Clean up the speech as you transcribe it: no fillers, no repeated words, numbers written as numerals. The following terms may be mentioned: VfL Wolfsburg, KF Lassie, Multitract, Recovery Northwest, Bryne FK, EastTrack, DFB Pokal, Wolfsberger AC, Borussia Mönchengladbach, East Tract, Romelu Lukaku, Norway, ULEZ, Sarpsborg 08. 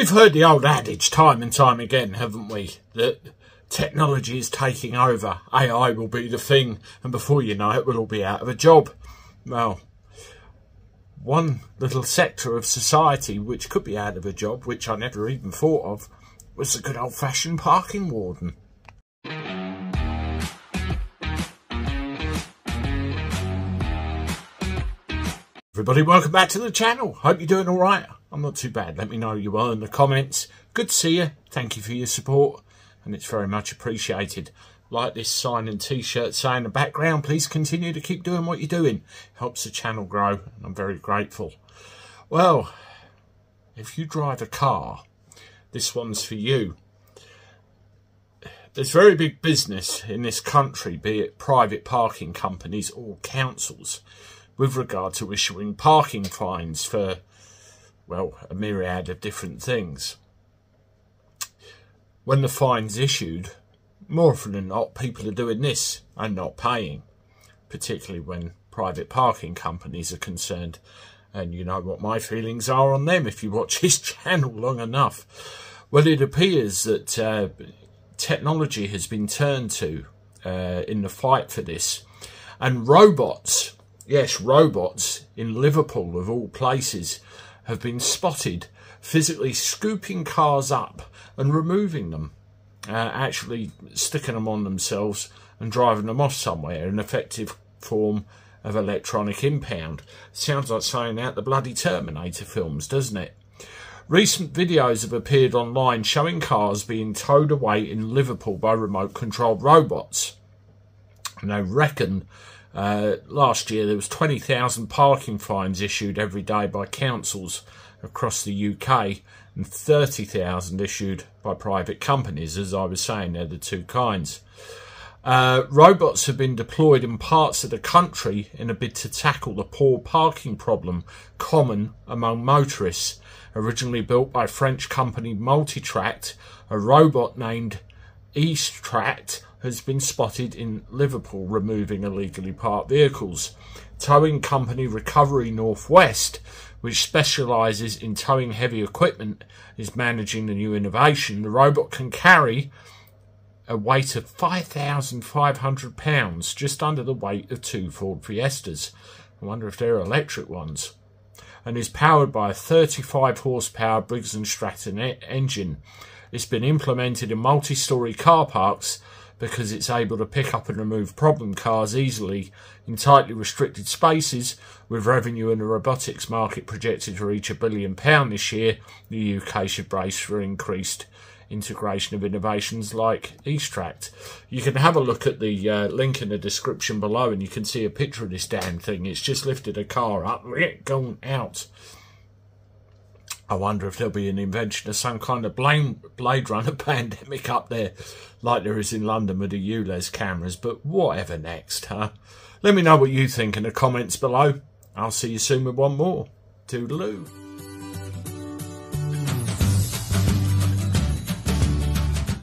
We've heard the old adage time and time again, haven't we, that technology is taking over, AI will be the thing, and before you know it, we'll all be out of a job. Well, one little sector of society which could be out of a job, which I never even thought of, was the good old-fashioned parking warden. Everybody, welcome back to the channel. Hope you're doing all right. I'm not too bad. Let me know you are in the comments. Good to see you. Thank you for your support, and it's very much appreciated. Like this sign and t-shirt saying in the background, please continue to keep doing what you're doing. Helps the channel grow, and I'm very grateful. Well, if you drive a car, this one's for you. There's very big business in this country, be it private parking companies or councils, with regard to issuing parking fines for, well, a myriad of different things. When the fine's issued, more often than not, people are doing this and not paying, particularly when private parking companies are concerned. And you know what my feelings are on them if you watch this channel long enough. Well, it appears that technology has been turned to in the fight for this. And robots, yes, robots in Liverpool of all places, have been spotted physically scooping cars up and removing them. Actually sticking them on themselves and driving them off somewhere, an effective form of electronic impound. Sounds like something out the bloody Terminator films, doesn't it? Recent videos have appeared online showing cars being towed away in Liverpool by remote-controlled robots. And I reckon last year there was 20,000 parking fines issued every day by councils across the UK, and 30,000 issued by private companies. As I was saying, they're the two kinds. Robots have been deployed in parts of the country in a bid to tackle the poor parking problem common among motorists. Originally built by French company Multitract, a robot named East Tract has been spotted in Liverpool removing illegally parked vehicles. Towing company Recovery Northwest, which specialises in towing heavy equipment, is managing the new innovation. The robot can carry a weight of 5,500 pounds, just under the weight of two Ford Fiestas. I wonder if they're electric ones. And is powered by a 35 horsepower Briggs & Stratton engine. It's been implemented in multi-storey car parks because it's able to pick up and remove problem cars easily in tightly restricted spaces. With revenue in the robotics market projected to reach £1 billion this year, the UK should brace for increased integration of innovations like EastTrack. You can have a look at the link in the description below and you can see a picture of this damn thing. It's just lifted a car up, gone out. I wonder if there'll be an invention of some kind of Blade Runner pandemic up there, like there is in London with the ULEZ cameras, but whatever next, huh? Let me know what you think in the comments below. I'll see you soon with one more. Toodaloo.